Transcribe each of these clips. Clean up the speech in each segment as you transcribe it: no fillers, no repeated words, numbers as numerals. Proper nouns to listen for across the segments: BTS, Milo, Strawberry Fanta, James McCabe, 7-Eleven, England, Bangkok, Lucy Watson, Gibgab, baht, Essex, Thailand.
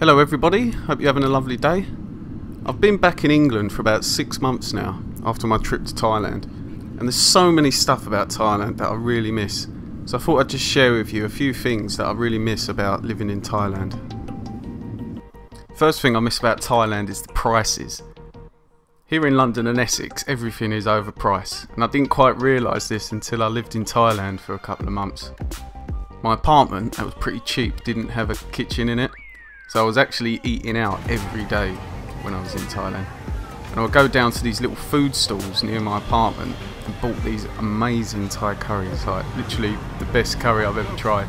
Hello everybody, hope you're having a lovely day. I've been back in England for about 6 months now, after my trip to Thailand. And there's so many stuff about Thailand that I really miss. So I thought I'd just share with you a few things that I really miss about living in Thailand. First thing I miss about Thailand is the prices. Here in London and Essex, everything is overpriced. And I didn't quite realise this until I lived in Thailand for a couple of months. My apartment, that was pretty cheap, didn't have a kitchen in it. So I was actually eating out every day when I was in Thailand. And I would go down to these little food stalls near my apartment and bought these amazing Thai curries, like literally the best curry I've ever tried.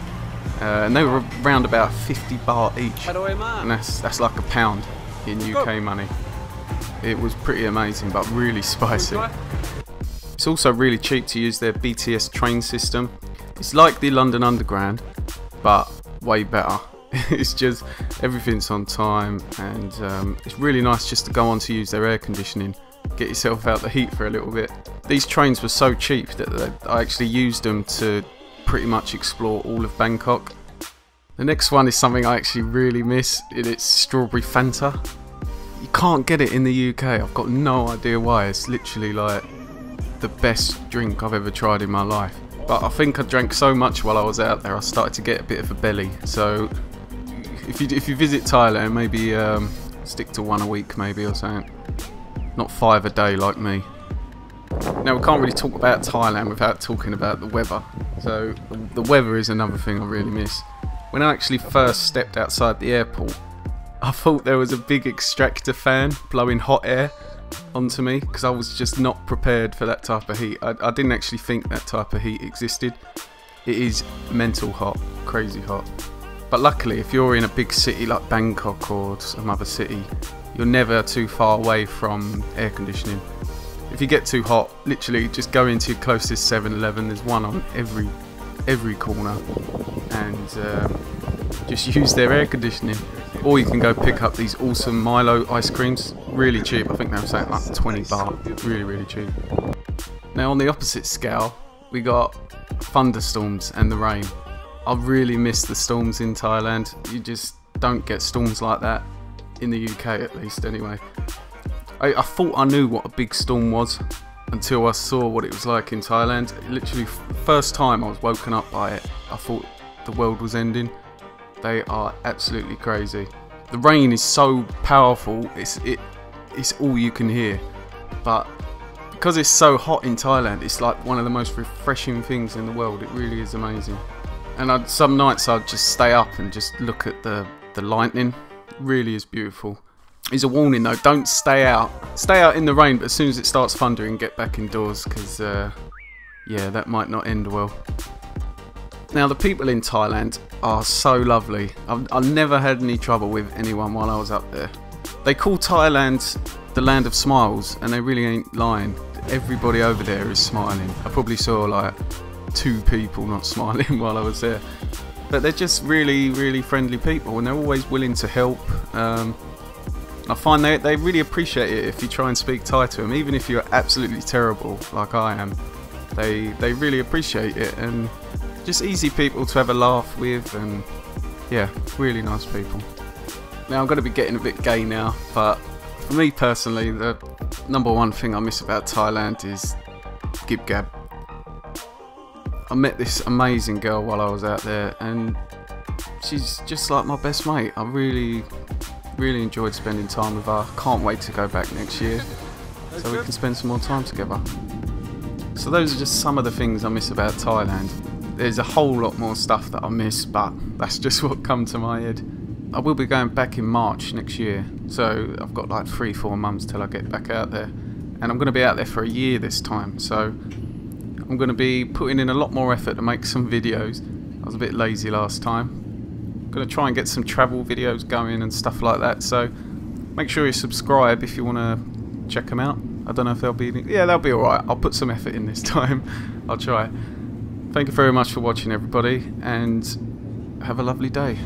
And they were around about 50 baht each, and that's like a pound in UK money. It was pretty amazing, but really spicy. It's also really cheap to use their BTS train system. It's like the London Underground, but way better. It's just everything's on time, and it's really nice just to go on to use their air conditioning, get yourself out the heat for a little bit. These trains were so cheap that I actually used them to pretty much explore all of Bangkok. The next one is something I actually really miss, and it's Strawberry Fanta. You can't get it in the UK, I've got no idea why. It's literally like the best drink I've ever tried in my life. But I think I drank so much while I was out there I started to get a bit of a belly, so if you visit Thailand, maybe stick to one a week maybe or something. Not five a day like me. Now we can't really talk about Thailand without talking about the weather. So the weather is another thing I really miss. When I actually first stepped outside the airport, I thought there was a big extractor fan blowing hot air onto me because I was just not prepared for that type of heat. I didn't actually think that type of heat existed. It is mental hot, crazy hot. But luckily, if you're in a big city like Bangkok or some other city, you're never too far away from air conditioning. If you get too hot, literally just go into your closest 7-Eleven. There's one on every corner, and just use their air conditioning. Or you can go pick up these awesome Milo ice creams, really cheap. I think they were saying like 20 baht, really cheap. Now on the opposite scale, we got thunderstorms and the rain. I really miss the storms in Thailand. You just don't get storms like that in the UK, at least anyway. I thought I knew what a big storm was until I saw what it was like in Thailand. Literally first time I was woken up by it, I thought the world was ending. They are absolutely crazy. The rain is so powerful, it's all you can hear. But because it's so hot in Thailand, it's like one of the most refreshing things in the world. It really is amazing. And some nights I'd just stay up and just look at the lightning. It really is beautiful. It's a warning though, don't stay out. Stay out in the rain, but as soon as it starts thundering, get back indoors, because yeah, that might not end well. Now the people in Thailand are so lovely. I've never had any trouble with anyone while I was up there. They call Thailand the land of smiles, and they really ain't lying. Everybody over there is smiling. I probably saw like two people not smiling while I was there, but they're just really friendly people, and they're always willing to help. I find they really appreciate it if you try and speak Thai to them, even if you're absolutely terrible like I am. They really appreciate it, and just easy people to have a laugh with, and yeah, really nice people. Now I'm going to be getting a bit gay now, but for me personally, the number one thing I miss about Thailand is Gibgab. I met this amazing girl while I was out there, and she's just like my best mate. I really enjoyed spending time with her. Can't wait to go back next year so we can spend some more time together. So those are just some of the things I miss about Thailand. There's a whole lot more stuff that I miss, but that's just what come to my head. I will be going back in March next year, so I've got like 3-4 months till I get back out there, and I'm going to be out there for a year this time, so I'm going to be putting in a lot more effort to make some videos. I was a bit lazy last time. I'm going to try and get some travel videos going and stuff like that, so make sure you subscribe if you want to check them out. I don't know if they'll be... yeah, they'll be alright. I'll put some effort in this time. I'll try. Thank you very much for watching, everybody, and have a lovely day.